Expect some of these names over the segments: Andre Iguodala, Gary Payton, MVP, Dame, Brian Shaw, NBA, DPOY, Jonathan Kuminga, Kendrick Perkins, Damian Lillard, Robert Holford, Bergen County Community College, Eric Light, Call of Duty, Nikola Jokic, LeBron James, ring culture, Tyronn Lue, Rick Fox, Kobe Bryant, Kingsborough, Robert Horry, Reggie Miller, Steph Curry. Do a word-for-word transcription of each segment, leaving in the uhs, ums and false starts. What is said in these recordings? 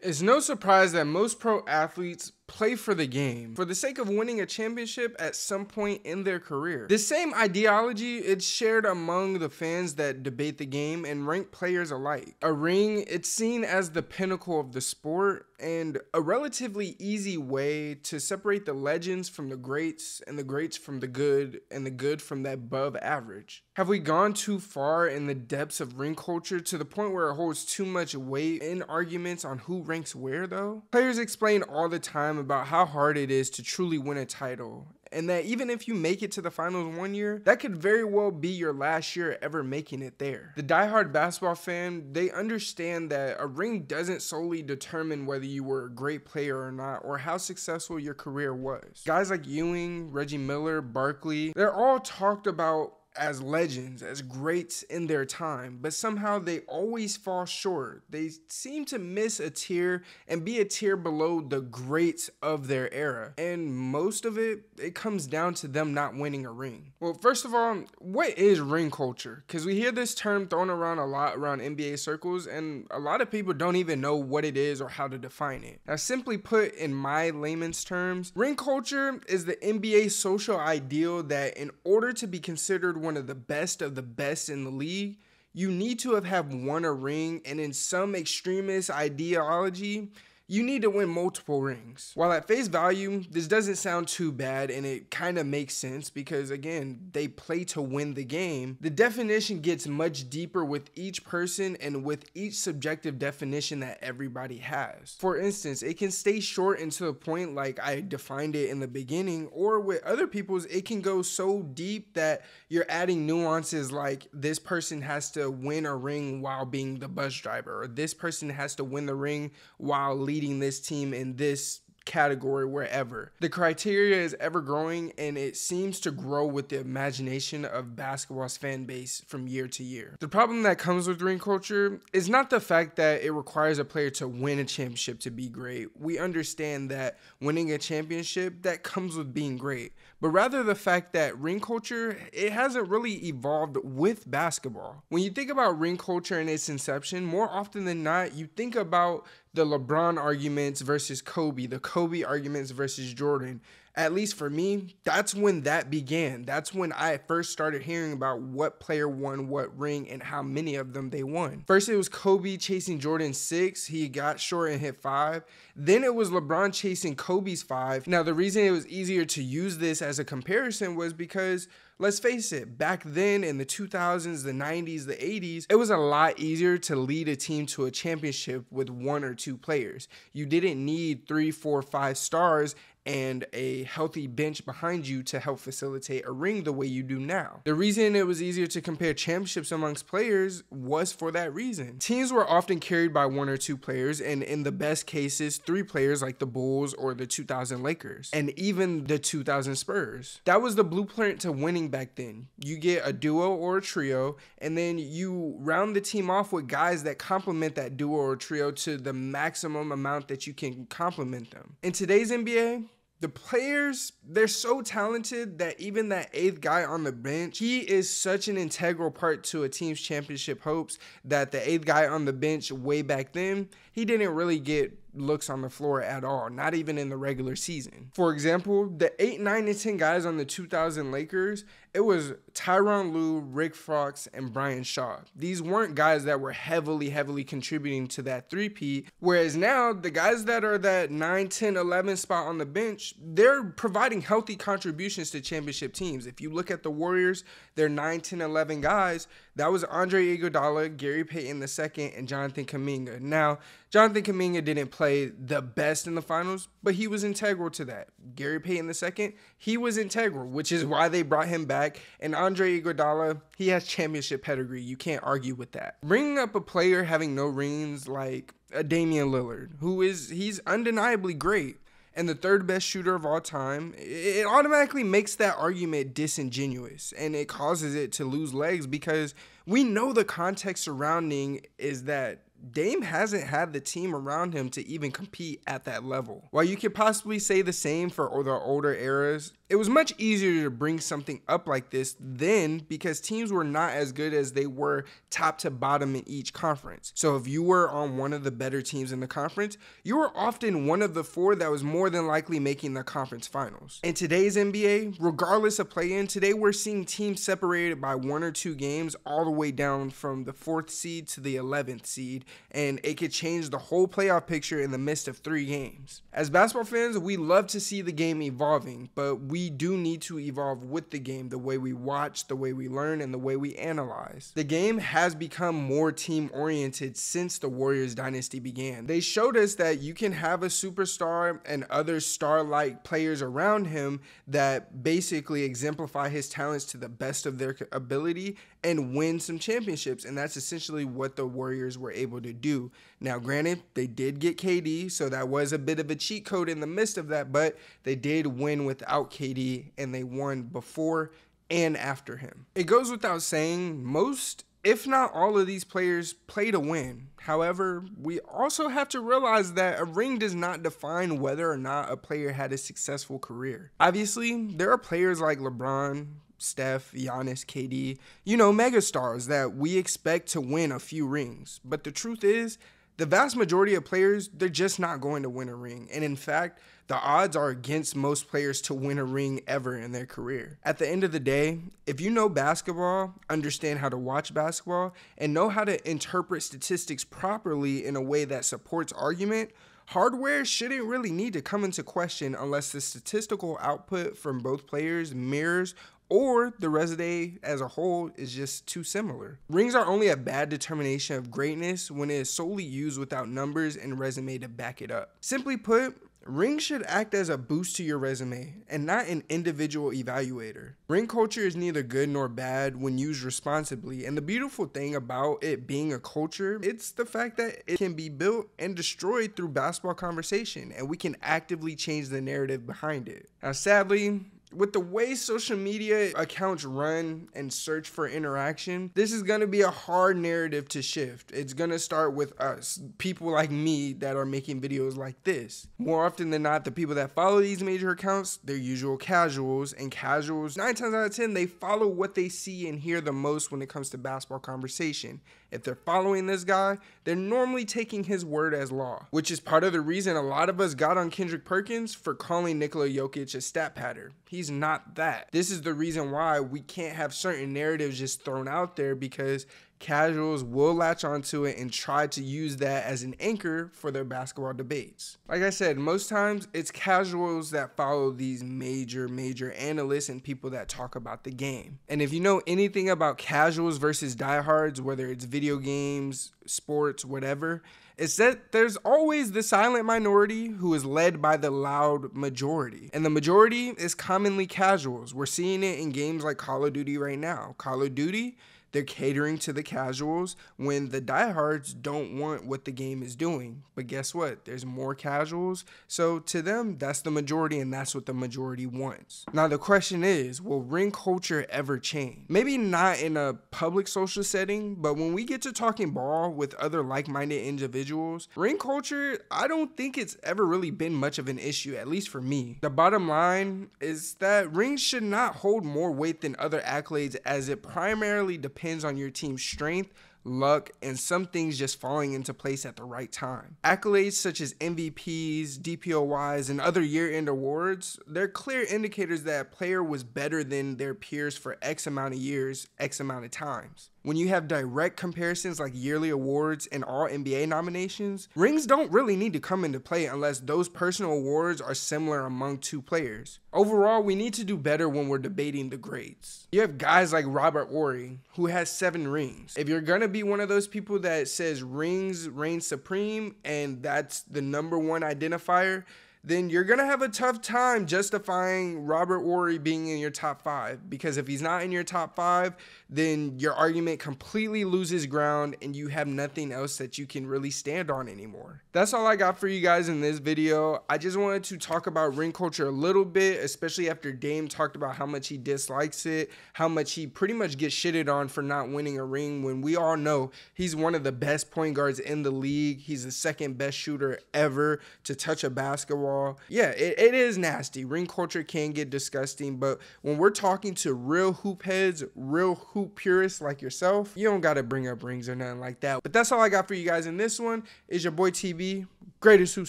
It's no surprise that most pro athletes play for the game for the sake of winning a championship at some point in their career. This same ideology is shared among the fans that debate the game and rank players alike. A ring, it's seen as the pinnacle of the sport and a relatively easy way to separate the legends from the greats and the greats from the good and the good from the above average. Have we gone too far in the depths of ring culture to the point where it holds too much weight in arguments on who ranks where though? Players explain all the time about how hard it is to truly win a title, and that even if you make it to the finals one year, that could very well be your last year ever making it there. The diehard basketball fan, they understand that a ring doesn't solely determine whether you were a great player or not, or how successful your career was. Guys like Ewing, Reggie Miller, Barkley, they're all talked about as legends, as greats in their time, but somehow they always fall short. They seem to miss a tier and be a tier below the greats of their era. And most of it, it comes down to them not winning a ring. Well, first of all, what is ring culture? Because we hear this term thrown around a lot around N B A circles, and a lot of people don't even know what it is or how to define it. Now, simply put, in my layman's terms, ring culture is the N B A social ideal that in order to be considered one one of the best of the best in the league, you need to have, have won a ring, and in some extremist ideology, you need to win multiple rings. While at face value, this doesn't sound too bad and it kind of makes sense because again, they play to win the game. The definition gets much deeper with each person and with each subjective definition that everybody has. For instance, it can stay short and to the point like I defined it in the beginning, or with other people's, it can go so deep that you're adding nuances like this person has to win a ring while being the bus driver, or this person has to win the ring while leading leading this team in this category wherever. The criteria is ever growing and it seems to grow with the imagination of basketball's fan base from year to year. The problem that comes with ring culture is not the fact that it requires a player to win a championship to be great. We understand that winning a championship, that comes with being great, but rather the fact that ring culture, it hasn't really evolved with basketball. When you think about ring culture and its inception, more often than not, you think about the LeBron arguments versus Kobe, the Kobe arguments versus Jordan. At least for me, that's when that began. That's when I first started hearing about what player won what ring and how many of them they won. First, it was Kobe chasing Jordan's six. He got short and hit five. Then it was LeBron chasing Kobe's five. Now, the reason it was easier to use this as a comparison was because, let's face it, back then in the two thousands, the nineties, the eighties, it was a lot easier to lead a team to a championship with one or two players. You didn't need three, four, five stars and a healthy bench behind you to help facilitate a ring the way you do now. The reason it was easier to compare championships amongst players was for that reason. Teams were often carried by one or two players, and in the best cases, three players like the Bulls or the two thousand Lakers, and even the two thousand Spurs. That was the blueprint to winning back then. You get a duo or a trio, and then you round the team off with guys that complement that duo or trio to the maximum amount that you can complement them. In today's N B A, the players, they're so talented that even that eighth guy on the bench, he is such an integral part to a team's championship hopes that the eighth guy on the bench way back then, he didn't really get looks on the floor at all, not even in the regular season. For example, the eight, nine, and ten guys on the two thousand Lakers, it was Tyronn Lue, Rick Fox, and Brian Shaw. These weren't guys that were heavily, heavily contributing to that three-peat, whereas now, the guys that are that nine, ten, eleven spot on the bench, they're providing healthy contributions to championship teams. If you look at the Warriors, they're nine, ten, eleven guys. That was Andre Iguodala, Gary Payton the second, and Jonathan Kuminga. Now, Jonathan Kuminga didn't play the best in the finals, but he was integral to that. Gary Payton the second, he was integral, which is why they brought him back. And Andre Iguodala, he has championship pedigree. You can't argue with that. Bringing up a player having no rings like a Damian Lillard, who is, he's undeniably great and the third best shooter of all time, it automatically makes that argument disingenuous, and it causes it to lose legs because we know the context surrounding is that Dame hasn't had the team around him to even compete at that level. While you could possibly say the same for the older eras, it was much easier to bring something up like this then because teams were not as good as they were top to bottom in each conference. So if you were on one of the better teams in the conference, you were often one of the four that was more than likely making the conference finals. In today's N B A, regardless of play-in, today we're seeing teams separated by one or two games all the way down from the fourth seed to the eleventh seed, and it could change the whole playoff picture in the midst of three games. As basketball fans, we love to see the game evolving, but we do need to evolve with the game, the way we watch, the way we learn, and the way we analyze. The game has become more team-oriented since the Warriors dynasty began. They showed us that you can have a superstar and other star-like players around him that basically exemplify his talents to the best of their ability and win some championships, and that's essentially what the Warriors were able to do. Now, granted, they did get K D, so that was a bit of a cheat code in the midst of that, but they did win without K D, and they won before and after him. It goes without saying, most, if not all of these players play to win. However, we also have to realize that a ring does not define whether or not a player had a successful career. Obviously, there are players like LeBron, Steph, Giannis, K D, you know, megastars that we expect to win a few rings. But the truth is, the vast majority of players, they're just not going to win a ring. And in fact, the odds are against most players to win a ring ever in their career. At the end of the day, if you know basketball, understand how to watch basketball, and know how to interpret statistics properly in a way that supports argument, hardware shouldn't really need to come into question unless the statistical output from both players mirrors or the resume as a whole is just too similar. Rings are only a bad determination of greatness when it is solely used without numbers and resume to back it up. Simply put, rings should act as a boost to your resume and not an individual evaluator. Ring culture is neither good nor bad when used responsibly, and the beautiful thing about it being a culture, it's the fact that it can be built and destroyed through basketball conversation, and we can actively change the narrative behind it. Now, sadly, with the way social media accounts run and search for interaction, this is going to be a hard narrative to shift. It's going to start with us, people like me that are making videos like this. More often than not, the people that follow these major accounts, they're usual casuals, and casuals, nine times out of ten, they follow what they see and hear the most when it comes to basketball conversation. If they're following this guy, they're normally taking his word as law, which is part of the reason a lot of us got on Kendrick Perkins for calling Nikola Jokic a stat patter. He's not that. This is the reason why we can't have certain narratives just thrown out there, because casuals will latch onto it and try to use that as an anchor for their basketball debates. Like I said, most times it's casuals that follow these major, major analysts and people that talk about the game. And if you know anything about casuals versus diehards, whether it's video games, sports, whatever, it's that there's always the silent minority who is led by the loud majority. And the majority is commonly casuals. We're seeing it in games like Call of Duty right now. Call of Duty, they're catering to the casuals when the diehards don't want what the game is doing. But guess what? There's more casuals. So to them, that's the majority, and that's what the majority wants. Now, the question is, will ring culture ever change? Maybe not in a public social setting, but when we get to talking ball with other like-minded individuals, ring culture, I don't think it's ever really been much of an issue, at least for me. The bottom line is that rings should not hold more weight than other accolades, as it primarily depends depends on your team's strength, luck, and some things just falling into place at the right time. Accolades such as M V Ps, D P O Ys, and other year-end awards, they're clear indicators that a player was better than their peers for X amount of years, X amount of times. When you have direct comparisons like yearly awards and all N B A nominations, rings don't really need to come into play unless those personal awards are similar among two players. Overall, we need to do better when we're debating the grades. You have guys like Robert Horry, who has seven rings. If you're gonna be one of those people that says rings reign supreme and that's the number one identifier, then you're going to have a tough time justifying Robert Horry being in your top five. Because if he's not in your top five, then your argument completely loses ground and you have nothing else that you can really stand on anymore. That's all I got for you guys in this video. I just wanted to talk about ring culture a little bit, especially after Dame talked about how much he dislikes it, how much he pretty much gets shitted on for not winning a ring when we all know he's one of the best point guards in the league. He's the second best shooter ever to touch a basketball. Yeah, it, it is nasty. Ring culture can get disgusting, but when we're talking to real hoop heads, real hoop purists like yourself, you don't got to bring up rings or nothing like that. But that's all I got for you guys in this one. It's your boy T B, greatest hoop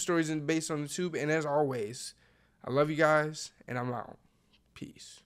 stories based on the tube. And as always, I love you guys, and I'm out. Peace.